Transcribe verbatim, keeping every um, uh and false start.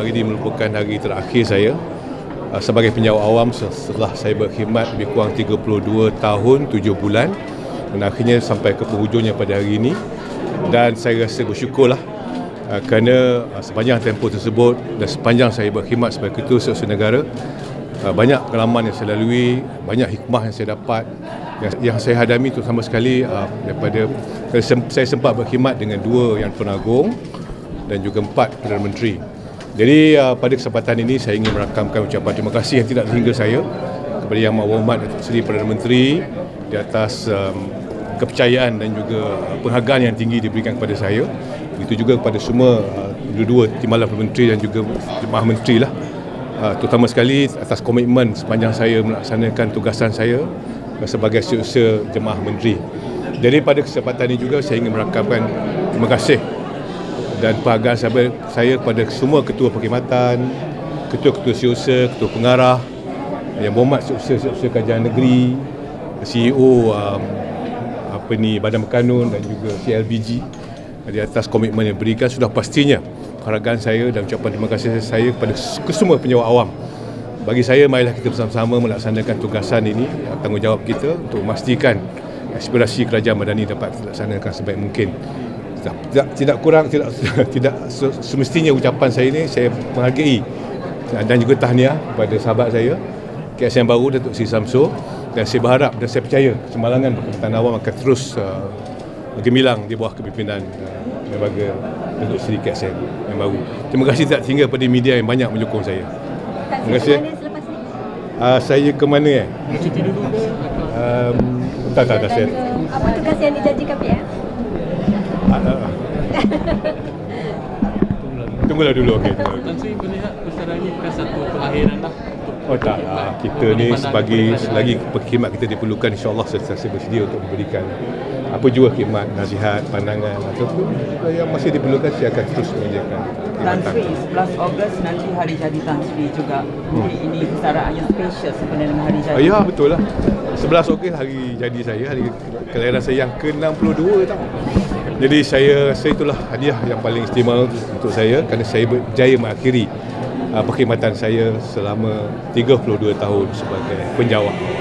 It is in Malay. Hari ini merupakan hari terakhir saya sebagai penjawat awam setelah saya berkhidmat lebih kurang tiga puluh dua tahun tujuh bulan dan akhirnya sampai ke penghujungnya pada hari ini. Dan saya rasa bersyukurlah kerana sepanjang tempoh tersebut dan sepanjang saya berkhidmat sebagai ketua seusaha negara, banyak pengalaman yang saya lalui, banyak hikmah yang saya dapat, yang, yang saya hadami terutama sekali uh, daripada saya sempat berkhidmat dengan dua Yang Pertuan Agong dan juga empat Perdana Menteri. Jadi uh, pada kesempatan ini saya ingin merakamkan ucapan terima kasih yang tidak terhingga saya kepada Yang Maklumat Datuk Seri Perdana Menteri di atas um, kepercayaan dan juga penghargaan yang tinggi diberikan kepada saya. Begitu juga kepada semua uh, dua-dua timbalan Perdana Menteri dan juga Jemaah Menteri lah. Uh, terutama sekali atas komitmen sepanjang saya melaksanakan tugasan saya sebagai seusaha Jemaah Menteri. Jadi pada kesempatan ini juga saya ingin merakamkan terima kasih dan penghargaan saya, saya kepada semua ketua perkhidmatan, ketua-ketua seusaha, ketua pengarah, Yang Berhormat seusaha-seusaha kerajaan negeri, C E O um, apa ni Badan Berkanun dan juga C L B G di atas komitmen yang diberikan. Sudah pastinya penghargaan saya dan ucapan terima kasih saya kepada semua penjawat awam. Bagi saya, marilah kita bersama-sama melaksanakan tugasan ini, tanggungjawab kita untuk memastikan aspirasi kerajaan madani dapat dilaksanakan sebaik mungkin. Tidak, tidak kurang, tidak tidak semestinya ucapan saya ini, saya menghargai dan juga tahniah kepada sahabat saya, K S M baru Datuk Seri Shamsul, dan saya berharap dan saya percaya kemalangan perkhidmatan awam akan terus uh, gemilang di bawah kepimpinan uh, lembaga Datuk Seri K S M yang baru. Terima kasih tak tinggal kepada media yang banyak menyokong saya. Terima kasih. Uh, saya ke mana eh? Cuti dulu ke? Um, tak, tak, tak. Apa tugas yang dijanjikan P M? Ah, ah, ah. Tunggulah dulu. Okey. Tuan Sri, melihat perkara ini bukan satu kelahiran lah. Oh tak lah. Kita ni sebagai lagi perkhidmat kita diperlukan, insyaAllah sentiasa bersedia untuk memberikan apa jua khidmat, nasihat, pandangan ataupun yang masih diperlukan. Saya akan terus mengerjakan. Tan Sri, sebelas Ogos nanti hari jadi Tan Sri juga. Jadi hmm. ini persaraan yang special sebenarnya dengan hari jadi. Ya, betul lah. sebelas Ogos hari jadi saya, hari kelahiran saya yang ke enam puluh dua tau. Jadi saya rasa itulah hadiah yang paling istimewa untuk saya kerana saya berjaya mengakhiri perkhidmatan saya selama tiga puluh dua tahun sebagai penjawat.